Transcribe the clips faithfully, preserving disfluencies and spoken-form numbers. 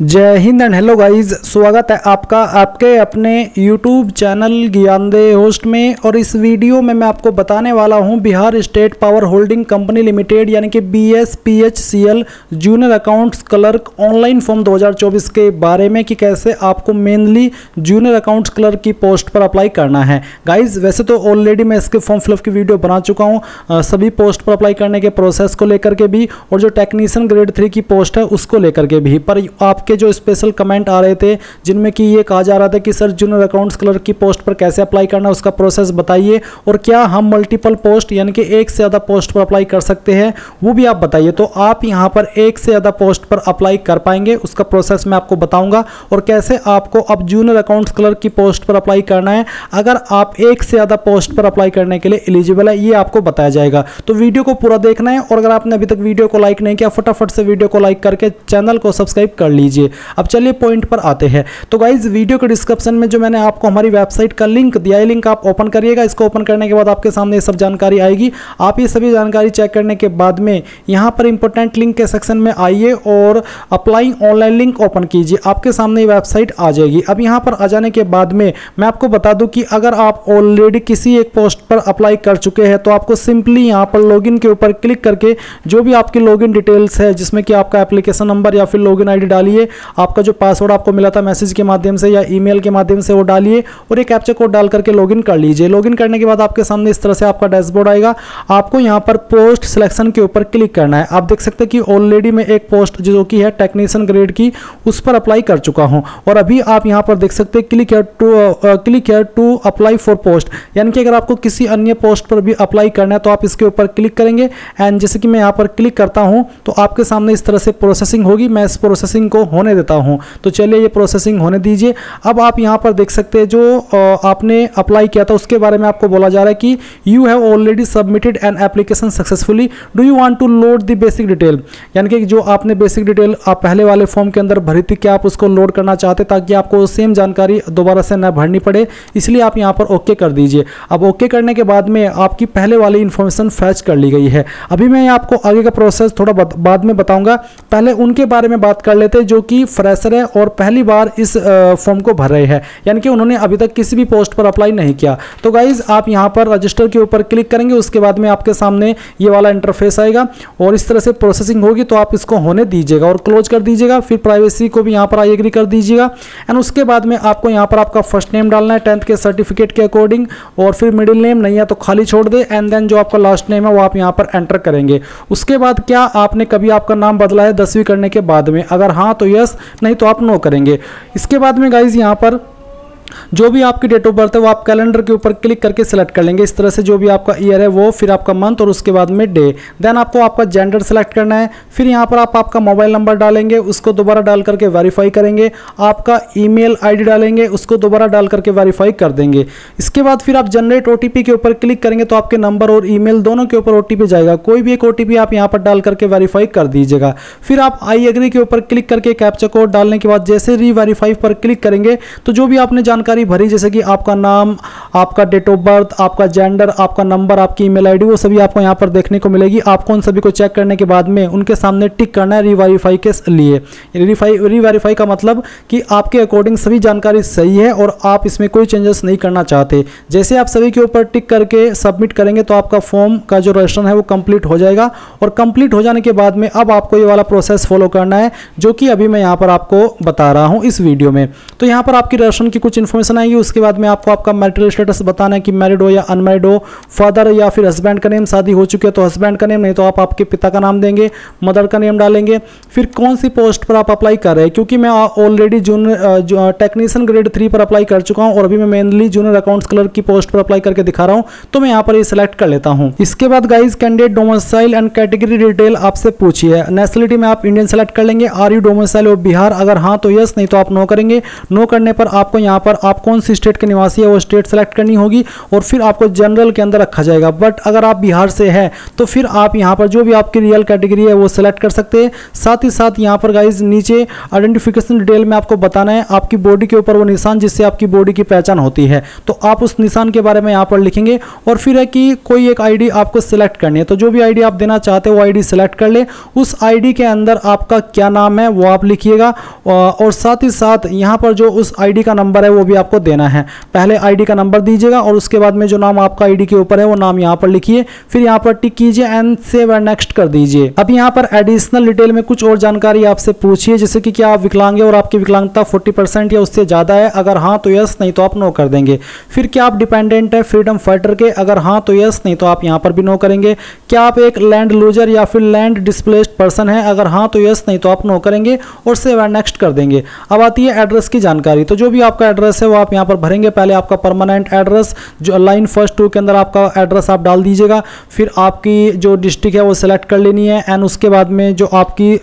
जय Hind and hello guys, स्वागत है आपका आपके अपने YouTube चैनल ज्ञानदेव होस्ट में। और इस वीडियो में मैं आपको बताने वाला हूं Bihar state power holding company limited यानी कि B S P H C L junior accounts clerk online form दो हज़ार चौबीस के बारे में कि कैसे आपको मेनली जूनियर अकाउंट्स क्लर्क की पोस्ट पर अप्लाई करना है। गाइज वैसे तो ऑलरेडी मैं इसके फॉर्म फिलअप की वीडियो बना चुका हूँ सभी पोस्ट पर अप्लाई करने के प्रोसेस को लेकर के भी, और जो टेक्नीशियन ग्रेड थ्री की पोस्ट है उसको लेकर के भी। पर आप के जो स्पेशल कमेंट आ रहे थे जिनमें कि ये कहा जा रहा था कि सर जूनियर अकाउंट्स क्लर्क की पोस्ट पर कैसे अप्लाई करना, उसका प्रोसेस बताइए, और क्या हम मल्टीपल पोस्ट यानी कि एक से ज़्यादा पोस्ट पर अप्लाई कर सकते हैं वो भी आप बताइए। तो आप यहाँ पर एक से ज़्यादा पोस्ट पर अप्लाई कर पाएंगे, उसका प्रोसेस मैं आपको बताऊँगा और कैसे आपको अब जूनियर अकाउंट्स क्लर्क की पोस्ट पर अप्लाई करना है। अगर आप एक से ज़्यादा पोस्ट पर अप्लाई करने के लिए एलिजिबल है ये आपको बताया जाएगा। तो वीडियो को पूरा देखना है, और अगर आपने अभी तक वीडियो को लाइक नहीं किया फटाफट से वीडियो को लाइक करके चैनल को सब्सक्राइब कर लीजिए। अब चलिए पॉइंट पर आते हैं। तो गाइज वीडियो के डिस्क्रिप्शन में जो मैंने आपको हमारी वेबसाइट का लिंक दिया है, लिंक आप ओपन करिएगा। इसको ओपन करने के बाद आपके सामने ये सब जानकारी आएगी। आप ये सभी जानकारी चेक करने के बाद में यहाँ पर इंपॉर्टेंट लिंक के सेक्शन में आइए और अप्लाई ऑनलाइन लिंक ओपन कीजिए, आपके सामने वेबसाइट आ जाएगी। अब यहाँ पर आ जाने के बाद में मैं आपको बता दूँ कि अगर आप ऑलरेडी किसी एक पोस्ट पर अप्लाई कर चुके हैं तो आपको सिंपली यहाँ पर लॉगिन के ऊपर क्लिक करके जो भी आपकी लॉगिन डिटेल्स है जिसमें कि आपका एप्लीकेशन नंबर या फिर लॉगिन आईडी डालिए, आपका जो पासवर्ड आपको मिला था मैसेज के माध्यम से या ईमेल के माध्यम से वो डालिए और एक कैप्चा कोड डाल करके लॉगिन कर लीजिए। लॉगिन करने के बाद आपके सामने इस तरह से आपका डैशबोर्ड आएगा। आपको यहाँ पर पोस्ट सिलेक्शन के ऊपर क्लिक करना है। आप देख सकते हैं कि ऑलरेडी मैं एक पोस्ट जो कि है टेक्नीशियन ग्रेड की उस पर अप्लाई कर चुका हूँ, और अभी आप यहाँ पर देख सकते हैं click here to click here to apply for post, यानी कि अगर आपको किसी अन्य पोस्ट पर भी अप्लाई करना है तो आप इसके ऊपर क्लिक करेंगे। एंड जैसे कि मैं यहाँ पर क्लिक करता हूँ तो आपके सामने इस तरह से प्रोसेसिंग होगी। मैं इस प्रोसेसिंग को होने देता हूं, तो चलिए ये प्रोसेसिंग होने दीजिए। अब आप यहां पर देख सकते हैं जो आपने अप्लाई किया था उसके बारे में आपको बोला जा रहा है कि you have already submitted an application successfully, do you want to load the basic detail, यानी कि जो आपने बेसिक डिटेल आप पहले वाले फॉर्म के अंदर भरी थी क्या आप उसको लोड करना चाहते, ताकि आपको सेम जानकारी दोबारा से न भरनी पड़े, इसलिए आप यहाँ पर ओके कर दीजिए। अब ओके करने के बाद में आपकी पहले वाली इंफॉर्मेशन फैच कर ली गई है। अभी मैं आपको आगे का प्रोसेस थोड़ा बाद में बताऊँगा, पहले उनके बारे में बात कर लेते जो कि फ्रेशर है और पहली बार इस फॉर्म को भर रहे हैं, यानी कि उन्होंने अभी तक किसी भी पोस्ट पर अप्लाई नहीं किया। तो गाइज आप यहां पर रजिस्टर के ऊपर क्लिक करेंगे, उसके बाद में आपके सामने ये वाला इंटरफेस आएगा और इस तरह से प्रोसेसिंग होगी। तो आप इसको होने दीजिएगा और क्लोज कर दीजिएगा। फिर प्राइवेसी को भी यहाँ पर आई एग्री कर दीजिएगा। एंड उसके बाद में आपको यहाँ पर आपका फर्स्ट नेम डालना है टेंथ के सर्टिफिकेट के अकॉर्डिंग, और फिर मिडिल नेम नहीं है तो खाली छोड़ दे। एंड देन जो आपका लास्ट नेम है वो आप यहाँ पर एंटर करेंगे। उसके बाद क्या आपने कभी आपका नाम बदला है दसवीं करने के बाद में, अगर हाँ तो यस, नहीं तो आप नो करेंगे। इसके बाद में गाइज यहाँ पर जो भी आपकी डेट ऑफ बर्थ है वो आप कैलेंडर के ऊपर क्लिक करके सेलेक्ट कर लेंगे। इस तरह से जो भी आपका ईयर है वो, फिर आपका मंथ और उसके बाद में डे। देन आपको आपका जेंडर सेलेक्ट करना है। फिर यहाँ पर आप आपका मोबाइल नंबर डालेंगे, उसको दोबारा डाल करके वेरीफाई करेंगे। आपका ईमेल आईडी डालेंगे, उसको दोबारा डाल करके वेरीफाई कर देंगे। इसके बाद फिर आप जनरेट ओटीपी के ऊपर क्लिक करेंगे तो आपके नंबर और ईमेल दोनों के ऊपर ओटीपी जाएगा। कोई भी एक ओटीपी आप यहाँ पर डाल करके वेरीफाई कर दीजिएगा। फिर आप आई एग्री के ऊपर क्लिक करके कैप्चा कोड डालने के बाद जैसे री वेरीफाई पर क्लिक करेंगे तो जो भी आपने जानकारी भरी जैसे कि आपका नाम, आपका डेट ऑफ बर्थ, आपका जेंडर, आपका नंबर, आपकी ईमेल आईडी, वो सभी आपको यहाँ पर देखने को मिलेगी। आपको उन सभी को चेक करने के बाद में उनके सामने टिक करना है रीवेरीफाई के लिए। रीवेरीफाई का मतलब कि आपके अकॉर्डिंग सभी जानकारी सही है और आप इसमें कोई चेंजेस नहीं करना चाहते। जैसे आप सभी के ऊपर टिक करके सबमिट करेंगे तो आपका फॉर्म का जो रजिस्ट्रेशन है वो कंप्लीट हो जाएगा। और कंप्लीट हो जाने के बाद में अब आपको ये वाला प्रोसेस फॉलो करना है जो कि अभी मैं यहाँ पर आपको बता रहा हूँ इस वीडियो में। तो यहाँ पर आपकी रजिस्ट्रेशन की कुछ इन्फॉर्मेशन आएगी। उसके बाद में आपको आपका मैरिटल स्टेटस बताना है कि मैरिड हो या अनमैरिड हो। फादर या फिर हस्बैंड का नेम, शादी हो चुकी है तो हस्बैंड का नेम, नहीं तो आप आपके पिता का नाम देंगे, मदर का नेम डालेंगे। फिर कौन सी पोस्ट पर आप अप्लाई कर रहे हैं, क्योंकि मैं already junior technician grade three पर अप्लाई कर चुका हूँ और अभी मैं मेनली जूनियर अकाउंट्स क्लर्क की पोस्ट पर अप्लाई करके दिखा रहा हूँ तो मैं यहाँ पर ये सिलेक्ट कर लेता हूँ। इसके बाद guys candidate domicile and category detail आपसे पूछी है। नेशनलिटी में आप इंडियन सेलेक्ट कर लेंगे। Are you domicile of Bihar, अगर हाँ तो यस, नहीं तो आप नो करेंगे। नो करने पर आपको यहाँ पर और आप कौन सी स्टेट के निवासी है वो स्टेट सेलेक्ट करनी होगी और फिर आपको जनरल के अंदर रखा जाएगा। बट अगर आप बिहार से हैं तो फिर आप यहाँ पर जो भी आपकी रियल कैटेगरी है वो सिलेक्ट कर सकते हैं। साथ ही साथ यहाँ पर गाइज नीचे आइडेंटिफिकेशन डिटेल में आपको बताना है आपकी बॉडी के ऊपर वो निशान जिससे आपकी बॉडी की पहचान होती है, तो आप उस निशान के बारे में यहाँ पर लिखेंगे। और फिर है कि कोई एक आईडी आपको सिलेक्ट करनी है, तो जो भी आईडी आप देना चाहते हो वो आईडी सिलेक्ट कर ले। उस आईडी के अंदर आपका क्या नाम है वो आप लिखिएगा और साथ ही साथ यहाँ पर जो उस आईडी का नंबर है वो भी आपको देना है। पहले आईडी का नंबर दीजिएगा और उसके बाद में जो नाम आपका आईडी के ऊपर है वो नाम यहाँ पर लिखिए, फिर यहाँ पर टिक कीजिए एंड सेव एंड नेक्स्ट कर दीजिए। अब यहाँ पर एडिशनल डिटेल में कुछ और जानकारी आपसे पूछिए, जैसे कि क्या आप विकलांग है और आपकी विकलांगता फोर्टी परसेंट या उससे ज़्यादा है, अगर हाँ तो यस, नहीं तो आप नो कर देंगे। फिर क्या आप डिपेंडेंट है फ्रीडम फाइटर के, अगर हाँ तो यस, नहीं तो आप यहाँ पर भी नो करेंगे। क्या आप एक लैंड लूजर या फिर लैंड डिस्प्लेस्ड पर्सन है, अगर हाँ तो यस, नहीं तो आप नो करेंगे और सेव एंड नेक्स्ट कर देंगे। अब आती है एड्रेस की जानकारी, तो जो भी आपका एड्रेस है वो आप यहाँ पर भरेंगे। पहले आपका परमानेंट एड्रेस जो लाइन फर्स्ट टू के अंदर आपका एड्रेस आप डाल दीजिएगा, फिर आपकी जो डिस्ट्रिक्ट है वो सिलेक्ट कर लेनी है एंड उसके बाद में जो आपकी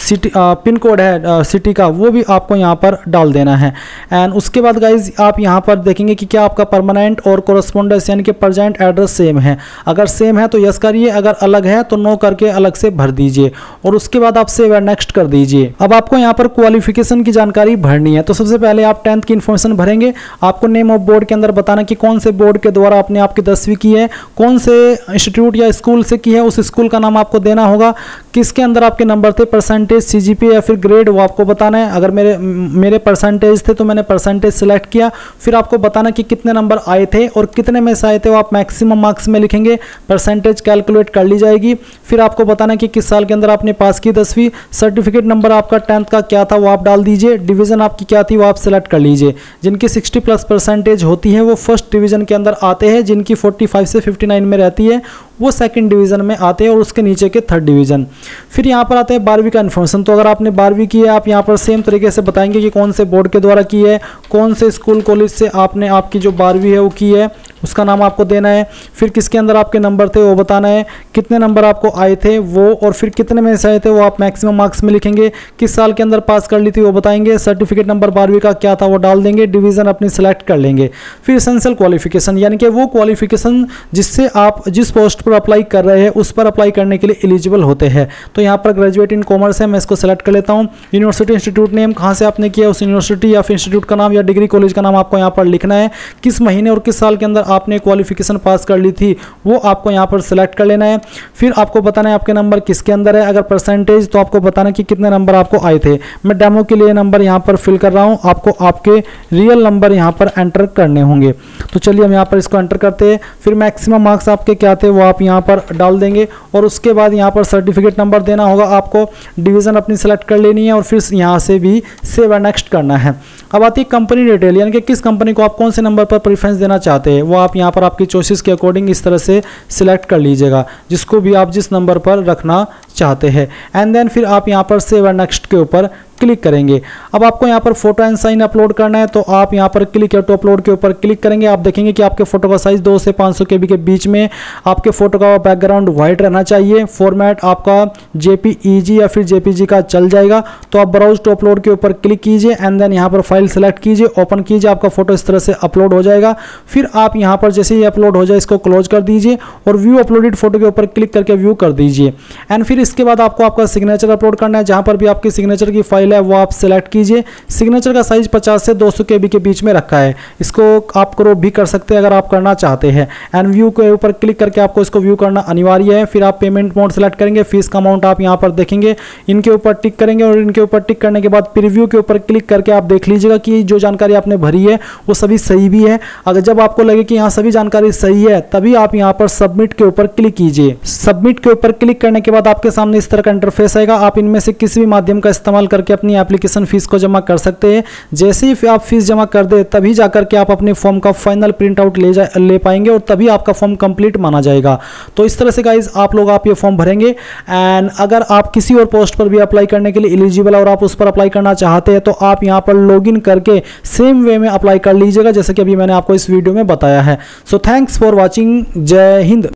सिटी पिन कोड है सिटी का वो भी आपको यहाँ पर डाल देना है। एंड उसके बाद गाइज आप यहाँ पर देखेंगे कि क्या आपका परमानेंट और कोरस्पोंडेंस यानी कि परजेंट एड्रेस सेम है, अगर सेम है तो यस करिए, अगर अलग है तो नो करके अलग से भर दीजिए और उसके बाद आप सेव एंड नेक्स्ट कर दीजिए। अब आपको यहाँ पर क्वालिफिकेशन की जानकारी भरनी है, तो सबसे पहले आप टेंथ की इन्फॉर्मेशन भरेंगे। आपको नेम ऑफ बोर्ड के अंदर बताना कि कौन से बोर्ड के द्वारा आपने आपकी दसवीं की है, कौन से इंस्टीट्यूट या स्कूल से की है, उस स्कूल का नाम आपको देना होगा। किसके अंदर आपके नंबर थे, परसेंटेज, सीजीपीए या फिर ग्रेड वो आपको बताना है। अगर मेरे मेरे परसेंटेज थे तो मैंने परसेंटेज सिलेक्ट किया, फिर आपको बताना कि कितने नंबर आए थे और कितने में से आए थे वो आप मैक्सिमम मार्क्स में लिखेंगे। परसेंटेज कैलकुलेट कर ली जाएगी, फिर आपको बताना कि किस साल के अंदर आपने पास की दसवीं। सर्टिफिकेट नंबर आपका टेंथ का क्या था वो आप डाल दीजिए। डिवीज़न आपकी क्या थी वो आप सेलेक्ट कर लीजिए। जिनकी सिक्सटी प्लस परसेंटेज होती है वो फर्स्ट डिवीज़न के अंदर आते हैं, जिनकी फोर्टी फाइव से फिफ्टी नाइन में रहती है वो सेकंड डिवीज़न में आते हैं और उसके नीचे के थर्ड डिवीज़न। फिर यहाँ पर आते हैं बारहवीं का इन्फॉर्मेशन, तो अगर आपने बारहवीं की है आप यहाँ पर सेम तरीके से बताएंगे कि कौन से बोर्ड के द्वारा की है, कौन से स्कूल कॉलेज से आपने आपकी जो बारहवीं है वो की है, उसका नाम आपको देना है। फिर किसके अंदर आपके नंबर थे वो बताना है, कितने नंबर आपको आए थे वो, और फिर कितने में से आए थे वो आप मैक्सिमम मार्क्स में लिखेंगे। किस साल के अंदर पास कर ली थी वो बताएंगे। सर्टिफिकेट नंबर बारहवीं का क्या था वो डाल देंगे। डिवीज़न अपनी सेलेक्ट कर लेंगे। फिर एसेंशियल क्वालिफिकेशन यानी कि वो क्वालिफिकेशन जिससे आप जिस पोस्ट पर अप्लाई कर रहे हैं उस पर अप्लाई करने के लिए एलिजिबल होते हैं, तो यहाँ पर ग्रेजुएट इन कॉमर्स है, मैं इसको सेलेक्ट कर लेता हूँ। यूनिवर्सिटी इंस्टीट्यूट नेम कहाँ से आपने किया उस यूनिवर्सिटी या फिर इंस्टीट्यूट का नाम या डिग्री कॉलेज का नाम आपको यहाँ पर लिखना है। किस महीने और किस साल के अंदर आपने क्वालिफिकेशन पास कर ली थी वो आपको यहाँ पर सेलेक्ट कर लेना है। फिर आपको बताना है आपके नंबर किसके अंदर है। अगर परसेंटेज तो आपको बताना कि कितने नंबर आपको आए थे। मैं डेमो के लिए नंबर यहाँ पर फिल कर रहा हूँ, आपको आपके रियल नंबर यहाँ पर एंटर करने होंगे। तो चलिए हम यहाँ पर इसको एंटर करते हैं। फिर मैक्सिमम मार्क्स आपके क्या थे वो आप यहाँ पर डाल देंगे और उसके बाद यहाँ पर सर्टिफिकेट नंबर देना होगा आपको। डिवीज़न अपनी सेलेक्ट कर लेनी है और फिर यहाँ से भी सेव एंड नेक्स्ट करना है। अब आती है कंपनी डिटेल यानी कि किस कंपनी को आप कौन से नंबर पर प्रेफरेंस देना चाहते हैं वो आप यहाँ पर आपकी चॉइसेस के अकॉर्डिंग इस तरह से सिलेक्ट कर लीजिएगा, जिसको भी आप जिस नंबर पर रखना चाहते हैं। एंड देन फिर आप यहाँ पर सेव एंड नेक्स्ट के ऊपर क्लिक करेंगे। अब आपको यहाँ पर फोटो एंड साइन अपलोड करना है, तो आप यहाँ पर क्लिक या टू अपलोड के ऊपर क्लिक करेंगे। आप देखेंगे कि आपके फोटो का साइज दो से पाँच सौ के बी के बीच में, आपके फोटो का बैकग्राउंड वाइट रहना चाहिए, फॉर्मेट आपका जेपीईजी या फिर जेपीजी का चल जाएगा। तो आप ब्राउज टू अपलोड के ऊपर क्लिक कीजिए एंड देन यहाँ पर फाइल सेलेक्ट कीजिए, ओपन कीजिए, आपका फोटो इस तरह से अपलोड हो जाएगा। फिर आप यहाँ पर जैसे ही अपलोड हो जाए इसको क्लोज कर दीजिए और व्यू अपलोडेड फोटो के ऊपर क्लिक करके व्यू कर दीजिए। एंड फिर इसके बाद आपको आपका सिग्नेचर अपलोड करना है, जहाँ पर भी आपकी सिग्नेचर की फाइल है वो आप सेलेक्ट कीजिए। सिग्नेचर का साइज पचास से दो सौ केबी के बीच में रखा है, इसको आप क्रॉप भी कर सकते हैं अगर आप करना चाहते हैं। एंड व्यू के ऊपर क्लिक करके आपको इसको व्यू करना अनिवार्य है। फिर आप पेमेंट मोड सेलेक्ट करेंगे, फीस का अमाउंट आप यहाँ पर देखेंगे, इनके ऊपर टिक करेंगे और इनके ऊपर टिक करने के बाद प्रीव्यू के ऊपर क्लिक करके आप देख लीजिएगा कि जो जानकारी आपने भरी है वो सभी सही भी है। अगर जब आपको लगे कि यहाँ सभी जानकारी सही है तभी आप यहाँ पर सबमिट के ऊपर क्लिक कीजिए। सबमिट के ऊपर क्लिक करने के बाद आपके सामने इस तरह का इंटरफेस आएगा। आप इनमें से किसी भी माध्यम का इस्तेमाल करके अपनी एप्लीकेशन फीस को जमा कर सकते हैं। जैसे ही आप फीस जमा कर दे तभी जाकर के आप अपने फॉर्म का फाइनल प्रिंट आउट ले जा ले पाएंगे और तभी आपका फॉर्म कंप्लीट माना जाएगा। तो इस तरह से गाइज आप लोग आप ये फॉर्म भरेंगे। एंड अगर आप किसी और पोस्ट पर भी अप्लाई करने के लिए एलिजिबल और आप उस पर अप्लाई करना चाहते हैं तो आप यहाँ पर लॉग इन करके सेम वे में अप्लाई कर लीजिएगा, जैसे कि अभी मैंने आपको इस वीडियो में बताया है। So thanks for watching. जय हिंद।